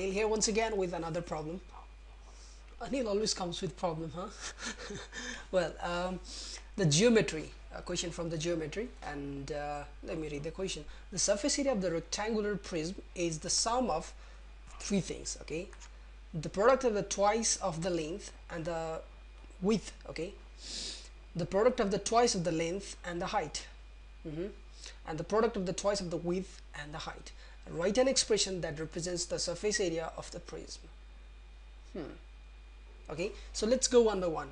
Anil here once again with another problem. Anil always comes with problem, huh? Well, the geometry, a question from the geometry, and let me read the question. The surface area of the rectangular prism is the sum of three things, okay? The product of the twice of the length and the width, okay? The product of the twice of the length and the height, and the product of the twice of the width and the height. Write an expression that represents the surface area of the prism. Okay, so let's go one by one.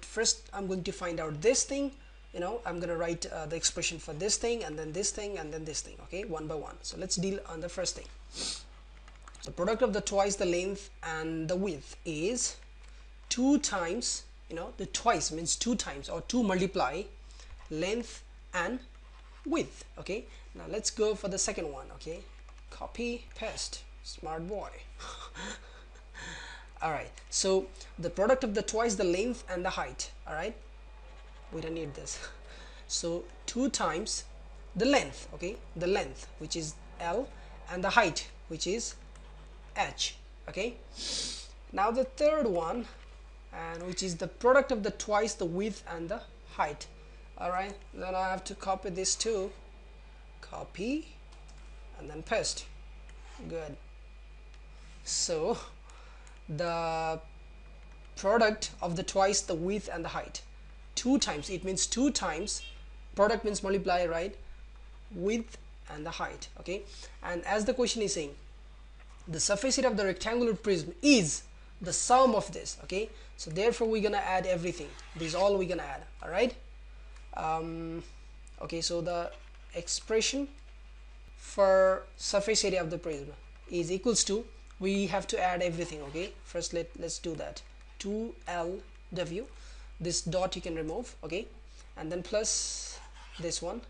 First I'm going to find out this thing, I'm gonna write the expression for this thing, and then this thing, and then this thing, okay, one by one. So let's deal on the first thing. The product of the twice the length and the width is 2 times, the twice means 2 times or 2 multiply length and width, okay. Now let's go for the second one, okay. Copy, paste, smart boy. Alright, so the product of the twice the length and the height, alright, we don't need this. So 2 times the length, okay, the length which is L and the height which is H, okay. Now the third one, and which is the product of the twice the width and the height, alright, then I have to copy this too, copy and then paste, good. So the product of the twice the width and the height, 2 times, it means 2 times, product means multiply, right, width and the height, okay. And as the question is saying, the surface area of the rectangular prism is the sum of this, okay, so therefore we're gonna add everything, this is all we're gonna add, alright. Okay, so the expression for surface area of the prism is equals to, we have to add everything, okay. First let's do that, 2LW, this dot you can remove, okay, and then plus this one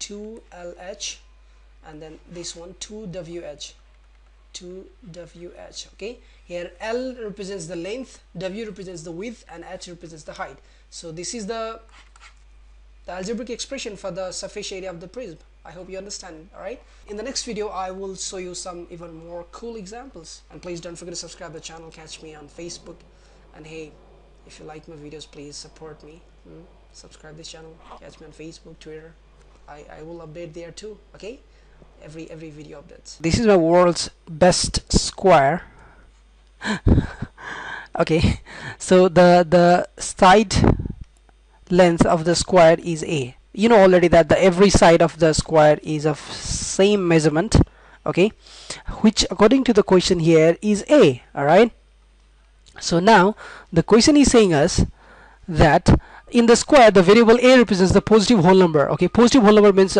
2LH, and then this one 2WH, okay. Here L represents the length, W represents the width, and H represents the height. So this is the algebraic expression for the surface area of the prism. I hope you understand, alright? In the next video, I will show you some even more cool examples. And please don't forget to subscribe to the channel, catch me on Facebook. And hey, if you like my videos, please support me. Subscribe this channel, catch me on Facebook, Twitter. I will update there too, okay? Every video updates. This is my world's best square. Okay, so the side length of the square is A. You know already that the every side of the square is of same measurement, okay, which according to the question here is A, alright. So now the question is saying us that in the square the variable A represents the positive whole number, okay, positive whole number means